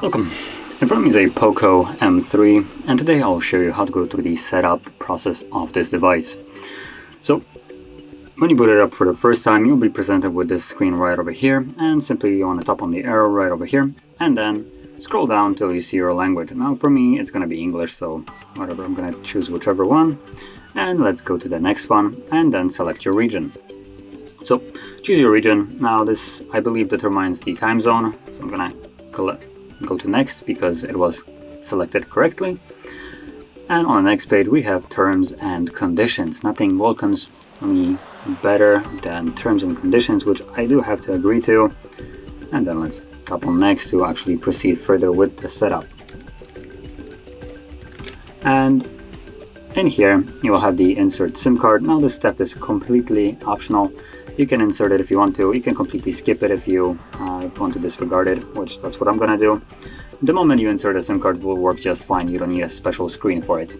Welcome. In front of me is a POCO M3, and today I'll show you how to go through the setup process of this device. So, when you boot it up for the first time, you'll be presented with this screen right over here, and simply you want to tap on the arrow right over here, and then scroll down till you see your language. Now for me, it's going to be English, so whatever, I'm going to choose whichever one. And let's go to the next one and then select your region. So choose your region. Now this, I believe, determines the time zone. So I'm going to go to next because it was selected correctly. And on the next page, we have terms and conditions. Nothing welcomes me better than terms and conditions, which I do have to agree to. And then let's tap on next to actually proceed further with the setup. And in here, you will have the insert SIM card. Now this step is completely optional. You can insert it if you want to. You can completely skip it if you want to disregard it, which that's what I'm gonna do. The moment you insert a SIM card, it will work just fine. You don't need a special screen for it.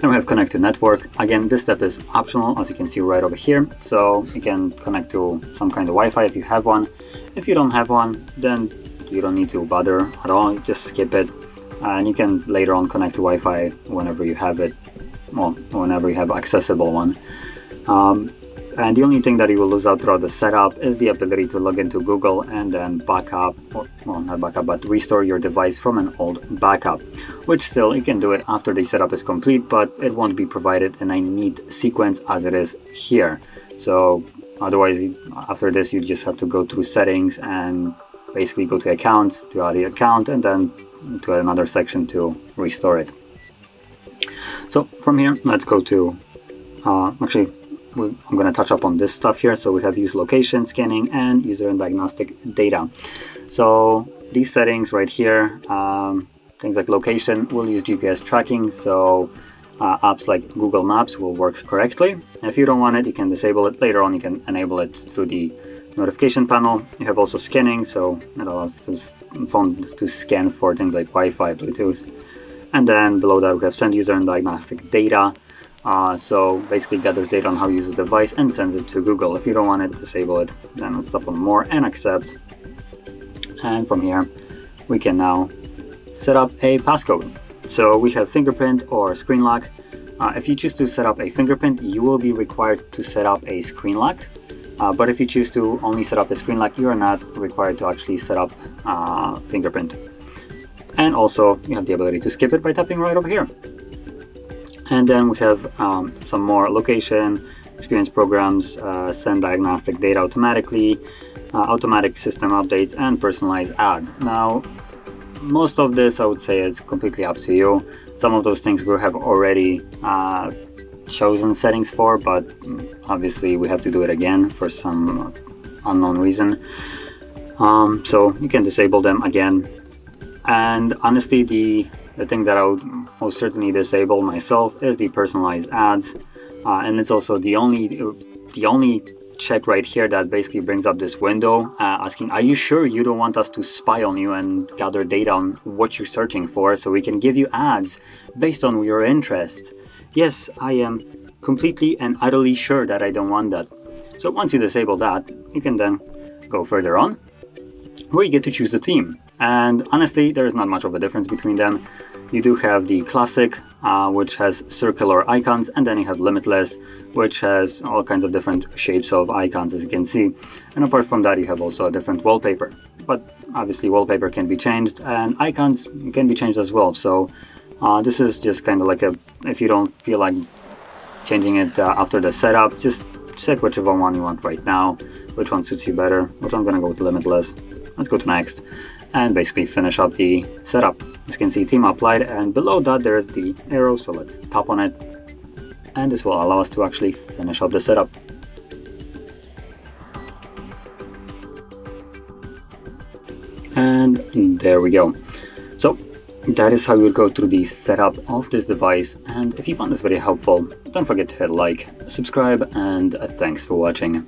Then we have connect to network. Again, this step is optional, as you can see right over here. So you can connect to some kind of Wi-Fi if you have one. If you don't have one, then you don't need to bother at all, just skip it. And you can later on connect to Wi-Fi whenever you have it, well, whenever you have accessible one. And the only thing that you will lose out throughout the setup is the ability to log into Google and then backup, or well, not backup, but restore your device from an old backup, which still you can do it after the setup is complete, but it won't be provided in a neat sequence as it is here. So otherwise, after this, you just have to go through settings and basically go to accounts, to add the account, and then to another section to restore it. So from here, let's go to, I'm going to touch up on this stuff here. So we have use location scanning and user and diagnostic data. So these settings right here, things like location will use GPS tracking. So apps like Google Maps will work correctly. If you don't want it, you can disable it. Later on, you can enable it through the notification panel. You have also scanning, so it allows the phone to scan for things like Wi-Fi, Bluetooth. And then below that, we have send user and diagnostic data. So basically gathers data on how you use the device and sends it to Google. If you don't want it, disable it. Then let's tap on more and accept. And from here, we can now set up a passcode. So we have fingerprint or screen lock. If you choose to set up a fingerprint, you will be required to set up a screen lock. But if you choose to only set up a screen lock, you are not required to actually set up fingerprint. And also, you have the ability to skip it by tapping right over here. And then we have some more location, experience programs, send diagnostic data automatically, automatic system updates, and personalized ads. Now, most of this, I would say, is completely up to you. Some of those things we have already chosen settings for, but obviously we have to do it again for some unknown reason. So you can disable them again. And honestly, the thing that I would most certainly disable myself is the personalized ads, and it's also the only check right here that basically brings up this window asking, are you sure you don't want us to spy on you and gather data on what you're searching for so we can give you ads based on your interests? Yes, I am completely and utterly sure that I don't want that. So once you disable that, you can then go further on, where you get to choose the theme. And honestly, there is not much of a difference between them. You do have the classic, which has circular icons, and then you have limitless, which has all kinds of different shapes of icons, as you can see. And apart from that, you have also a different wallpaper. But obviously, wallpaper can be changed, and icons can be changed as well. So this is just kind of like a, if you don't feel like changing it after the setup, just check whichever one you want right now, which one suits you better, which I'm going to go with limitless. Let's go to next and basically finish up the setup. As you can see, theme applied, and below that there is the arrow, so let's tap on it, and this will allow us to actually finish up the setup. And there we go. So that is how you would go through the setup of this device, and if you found this video helpful, don't forget to hit like, subscribe, and thanks for watching.